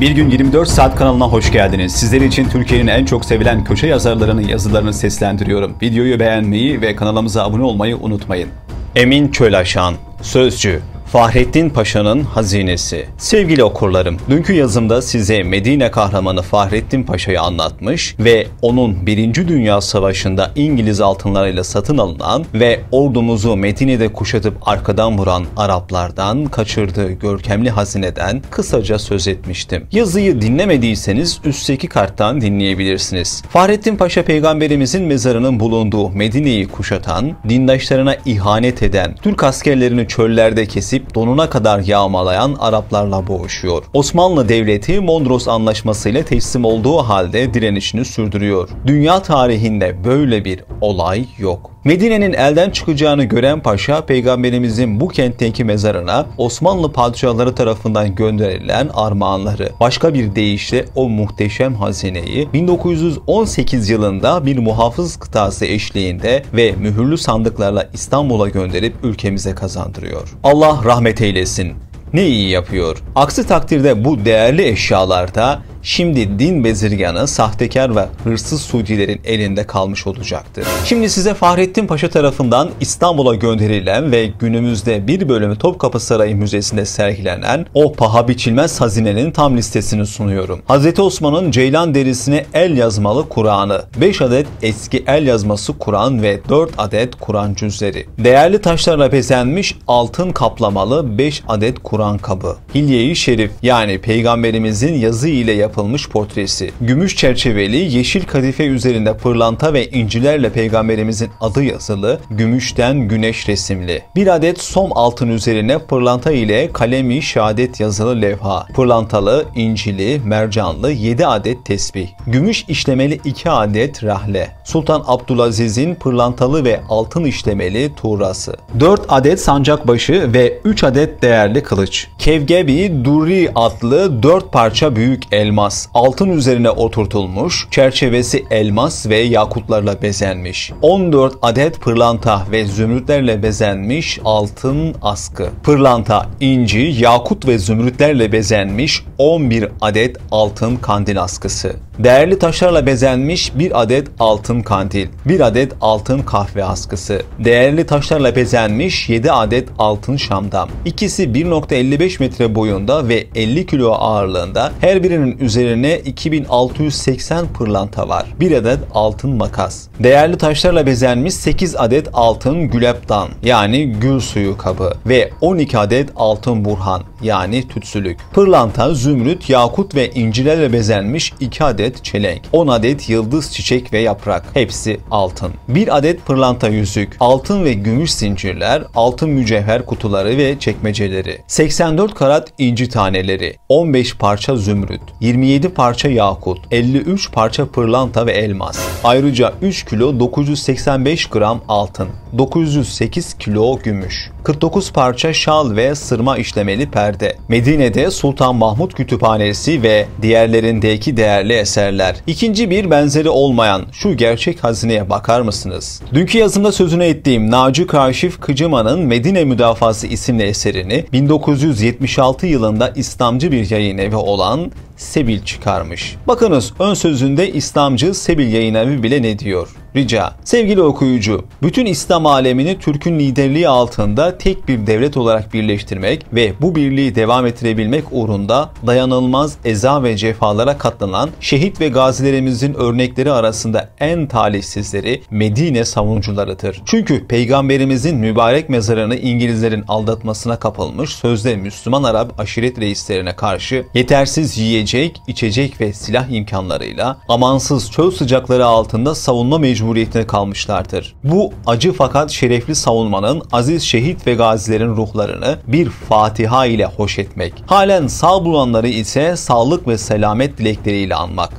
Bir Gün 24 Saat kanalına hoş geldiniz. Sizler için Türkiye'nin en çok sevilen köşe yazarlarının yazılarını seslendiriyorum. Videoyu beğenmeyi ve kanalımıza abone olmayı unutmayın. Emin Çölaşan, Sözcü, Fahrettin Paşa'nın hazinesi. Sevgili okurlarım, dünkü yazımda size Medine kahramanı Fahrettin Paşa'yı anlatmış ve onun 1. Dünya Savaşı'nda İngiliz altınlarıyla satın alınan ve ordumuzu Medine'de kuşatıp arkadan vuran Araplardan kaçırdığı görkemli hazineden kısaca söz etmiştim. Yazıyı dinlemediyseniz üstteki karttan dinleyebilirsiniz. Fahrettin Paşa peygamberimizin mezarının bulunduğu Medine'yi kuşatan, dindaşlarına ihanet eden, Türk askerlerini çöllerde kesip donuna kadar yağmalayan Araplarla boğuşuyor. Osmanlı Devleti Mondros Antlaşması ile teslim olduğu halde direnişini sürdürüyor. Dünya tarihinde böyle bir olay yok. Medine'nin elden çıkacağını gören paşa, peygamberimizin bu kentteki mezarına Osmanlı padişahları tarafından gönderilen armağanları, başka bir deyişle o muhteşem hazineyi 1918 yılında bir muhafız kıtası eşliğinde ve mühürlü sandıklarla İstanbul'a gönderip ülkemize kazandırıyor. Allah rahmet eylesin. Ne iyi yapıyor. Aksi takdirde bu değerli eşyalarda şimdi din bezirganı, sahtekar ve hırsız Suudilerin elinde kalmış olacaktır. Şimdi size Fahrettin Paşa tarafından İstanbul'a gönderilen ve günümüzde bir bölümü Topkapı Sarayı Müzesi'nde sergilenen o paha biçilmez hazinenin tam listesini sunuyorum. Hz. Osman'ın ceylan derisine el yazmalı Kur'an'ı, 5 adet eski el yazması Kur'an ve 4 adet Kur'an cüzleri, değerli taşlarla bezenmiş altın kaplamalı 5 adet Kur'an kabı, Hilye-i Şerif yani peygamberimizin yazı ile yapılmış portresi, gümüş çerçeveli yeşil kadife üzerinde pırlanta ve incilerle peygamberimizin adı yazılı, gümüşten güneş resimli, bir adet som altın üzerine pırlanta ile kalem-i şehadet yazılı levha, pırlantalı, incili, mercanlı 7 adet tesbih, gümüş işlemeli 2 adet rahle, Sultan Abdülaziz'in pırlantalı ve altın işlemeli tuğrası, 4 adet sancak başı ve 3 adet değerli kılıç, Kevgebi Durri adlı 4 parça büyük elma, altın üzerine oturtulmuş, çerçevesi elmas ve yakutlarla bezenmiş, 14 adet pırlanta ve zümrütlerle bezenmiş altın askı, pırlanta, inci, yakut ve zümrütlerle bezenmiş 11 adet altın kandil askısı, değerli taşlarla bezenmiş 1 adet altın kandil, 1 adet altın kahve askısı, değerli taşlarla bezenmiş 7 adet altın şamdam. İkisi 1,55 metre boyunda ve 50 kilo ağırlığında, her birinin üzerine 2680 pırlanta var. 1 adet altın makas. Değerli taşlarla bezenmiş 8 adet altın güleptan yani gül suyu kabı ve 12 adet altın burhan yani tütsülük. Pırlanta, zümrüt, yakut ve incilerle bezenmiş 2 adet çelenk, 10 adet yıldız çiçek ve yaprak. Hepsi altın. 1 adet pırlanta yüzük, altın ve gümüş zincirler, altın mücevher kutuları ve çekmeceleri, 84 karat inci taneleri, 15 parça zümrüt, 27 parça yakut, 53 parça pırlanta ve elmas. Ayrıca 3 kilo 985 gram altın, 908 kilo gümüş, 49 parça şal ve sırma işlemeli perde. Medine'de Sultan Mahmut Kütüphanesi ve diğerlerindeki değerli eserler. İkinci bir benzeri olmayan şu gerçek hazineye bakar mısınız? Dünkü yazımda sözünü ettiğim Naci Kaşif Kıcıman'ın Medine Müdafaası isimli eserini 1976 yılında İslamcı bir yayın evi olan Sebil çıkarmış. Bakınız, ön sözünde İslamcı Sebil Yayınevi bile ne diyor? Rica. Sevgili okuyucu, bütün İslam alemini Türk'ün liderliği altında tek bir devlet olarak birleştirmek ve bu birliği devam ettirebilmek uğrunda dayanılmaz eza ve cefalara katlanan şehit ve gazilerimizin örnekleri arasında en talihsizleri Medine savunucularıdır. Çünkü peygamberimizin mübarek mezarını İngilizlerin aldatmasına kapılmış sözde Müslüman Arap aşiret reislerine karşı yetersiz yiyecek, içecek ve silah imkanlarıyla amansız çöl sıcakları altında savunma mecburiyetine kalmışlardır. Bu acı fakat şerefli savunmanın aziz şehit ve gazilerin ruhlarını bir fatiha ile hoş etmek, halen sağ bulanları ise sağlık ve selamet dilekleriyle anmak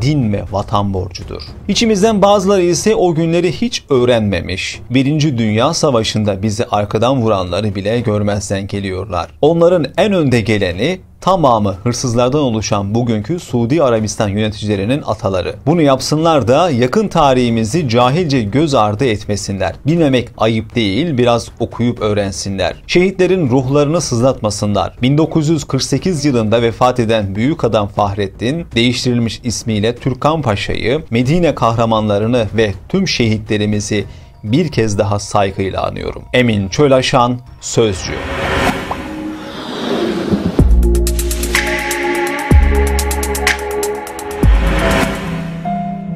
din ve vatan borcudur. İçimizden bazıları ise o günleri hiç öğrenmemiş, 1. Dünya Savaşı'nda bizi arkadan vuranları bile görmezden geliyorlar. Onların en önde geleni tamamı hırsızlardan oluşan bugünkü Suudi Arabistan yöneticilerinin ataları. Bunu yapsınlar da yakın tarihimizi cahilce göz ardı etmesinler. Bilmemek ayıp değil, biraz okuyup öğrensinler. Şehitlerin ruhlarını sızlatmasınlar. 1948 yılında vefat eden büyük adam Fahrettin, değiştirilmiş ismiyle Türkan Paşa'yı, Medine kahramanlarını ve tüm şehitlerimizi bir kez daha saygıyla anıyorum. Emin Çölaşan, Sözcü.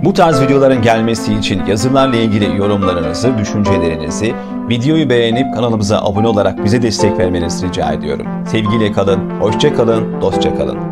Bu tarz videoların gelmesi için yazılarla ilgili yorumlarınızı, düşüncelerinizi, videoyu beğenip kanalımıza abone olarak bize destek vermenizi rica ediyorum. Sevgiyle kalın, hoşça kalın, dostça kalın.